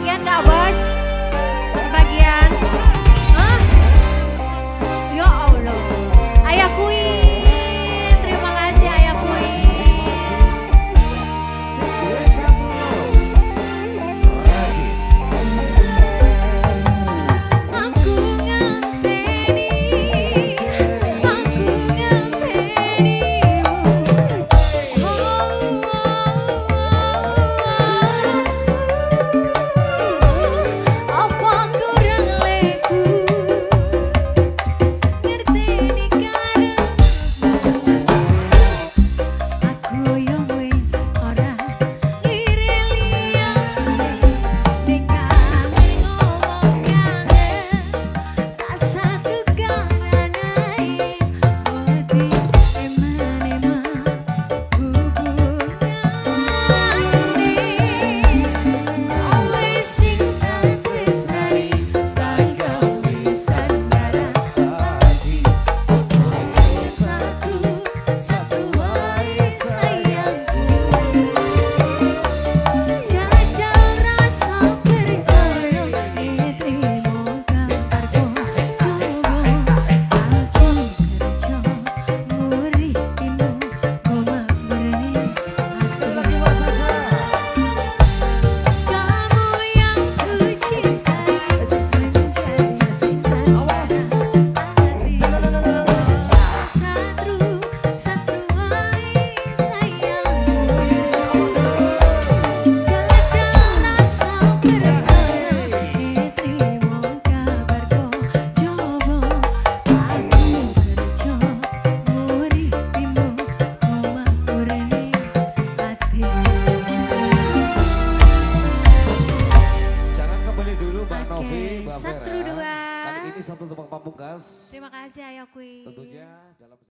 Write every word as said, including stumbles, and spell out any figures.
bagian gak bos? Bagian. Hah? Ya Allah. Ayah Queen, terima kasih Ayah Queen. Aku nganteni, aku nganteni. Oh, oh, oh. Satu dua. Kali ini satu tebak pamungkas. Terima kasih Ayah Queen. Tentunya dalam